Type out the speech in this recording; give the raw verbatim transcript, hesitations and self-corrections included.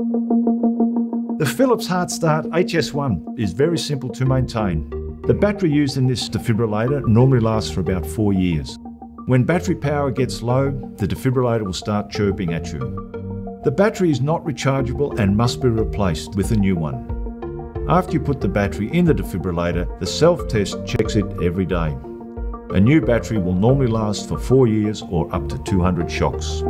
The Philips HeartStart H S one is very simple to maintain. The battery used in this defibrillator normally lasts for about four years. When battery power gets low, the defibrillator will start chirping at you. The battery is not rechargeable and must be replaced with a new one. After you put the battery in the defibrillator, the self-test checks it every day. A new battery will normally last for four years or up to two hundred shocks.